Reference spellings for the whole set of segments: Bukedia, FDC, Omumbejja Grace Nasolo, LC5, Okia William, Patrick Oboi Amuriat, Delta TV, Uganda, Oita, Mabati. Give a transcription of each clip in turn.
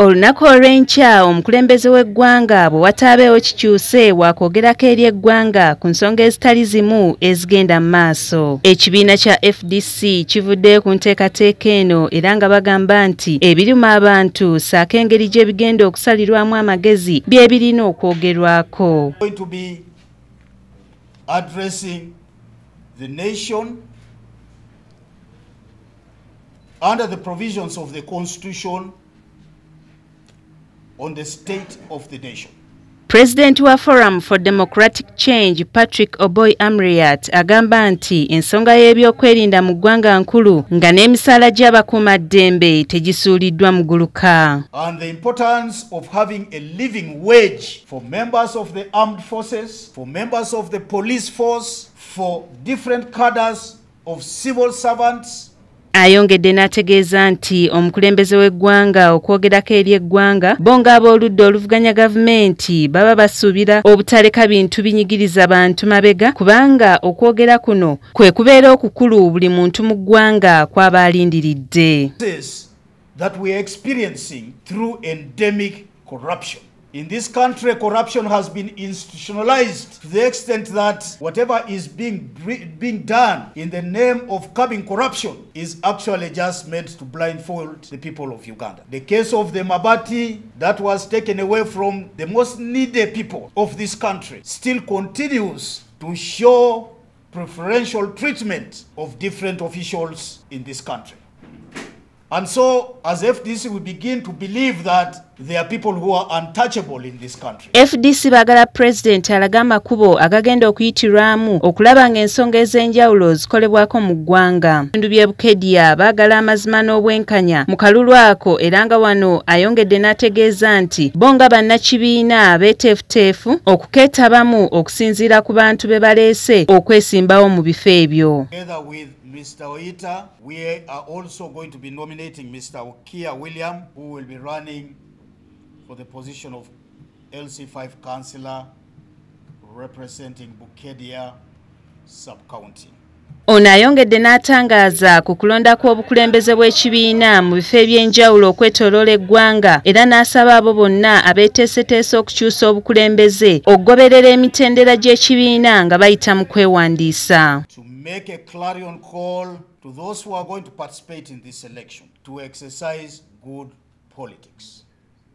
Olunaku olw'enkya omukulembeze w'eggwanga bwe wataabeewo kikyuse waakogerako eri eggwanga ku nsonga ezitali zimu ezigenda mu maaso. Ekibiina kya FDC kivuddeyo ku nteekateeka eno era nga bagamba nti ebirimu abantu ssaako engeri gy'ebigenda okusalirwamu amagezi bye birina okwogerwako. Going to be addressing the nation under the provisions of the Constitution on the state of the nation. President wa Forum for Democratic Change Patrick Oboi Amuriat agamba nti ensonga y'ebyokwerinda mu ggwanga nkulu nga n'emisaala gy'abakuuma ddembe tegisuuliddwa mu gguluka. And the importance of having a living wage for members of the armed forces, for members of the police force, for different cadres of civil servants. Ayongedde n'ategeeza nti omukulembeze w'eggwanga okwogerako eri eggwanga bonga ab'oludda oluvuganya gavumenti baba basuubira obutaleka bintu binyigiriza bantu mabega kubanga okwogera kuno kwe kubeera okukulu buli muntu mu ggwanga kw'aba alindiridde. That we are experiencing through endemic corruption. In this country, corruption has been institutionalized to the extent that whatever is being done in the name of curbing corruption is actually just meant to blindfold the people of Uganda. The case of the Mabati that was taken away from the most needy people of this country still continues to show preferential treatment of different officials in this country. And so, as FDC, we begin to believe that there are people who are untouchable in this country. FDC bagala president alagama kubo agagenda okuyitirwamu okulaba ng'ensonga ez'enjawulo zikolebwako mu ggwanga. Bindu bye Bukedia bagala amazima n'obwenkanya mu kalulu ako era nga wano ayongedde n'ategeeza nti bonga bannakibiina beeteefuteefu okukeetabamu okusinziira ku bantu be baleese okwesimbawo mu bifo ebyo. Together with Mr. Oita, we are also going to be nominating Mr. Okia William, who will be running for the position of LC5 councillor representing Bukedia sub-county. Ono ayongedde n'atangaza ku kulonda kw'obukulembeze bw'ekibiina mu bifo eby'enjawulo okwetooloola eggwanga era n'asaba abo bonna abeeteeseteese okukyusa obukulembeze okugoberera emitendera gy'ekibiina nga bayita mu kwewandiisa. To make a clarion call to those who are going to participate in this election to exercise good politics.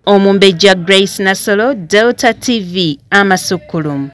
Omumbejja Grace Nasolo, Delta TV, Amasukulum.